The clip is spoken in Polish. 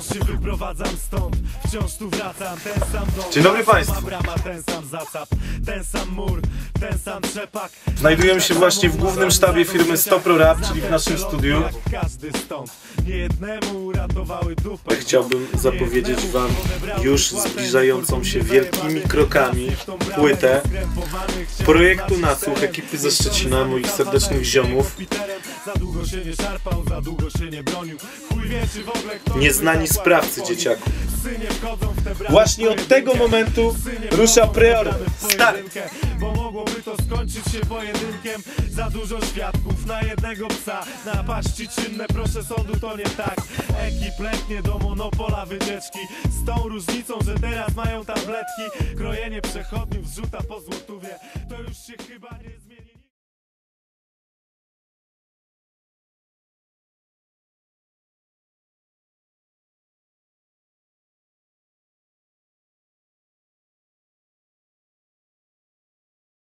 Wciąż się wyprowadzam stąd, wciąż tu wracam. Ten sam dom, dzień dobry Państwu. Brama, ten sam zacap, ten sam mur, ten sam trzepak. Znajdujemy się właśnie w głównym sztabie firmy StoproRap, czyli w naszym studiu. Chciałbym zapowiedzieć Wam już zbliżającą się wielkimi krokami płytę Projektu Nasłuch, ekipy ze Szczecina, moich serdecznych ziomów. Za długo się nie szarpał, za długo się nie bronił. Chuj wie, czy w ogóle kto... Nieznani Sprawcy, dzieciaku. Właśnie od tego momentu rusza preorder. Start! Bo mogłoby to skończyć się pojedynkiem. Za dużo świadków na jednego psa. Na paści czynne, proszę sądu, to nie tak. Ekip letnie do monopola wycieczki. Z tą różnicą, że teraz mają tabletki. Krojenie przechodniów, zrzuta po złotówie. To już się chyba nie zmieni.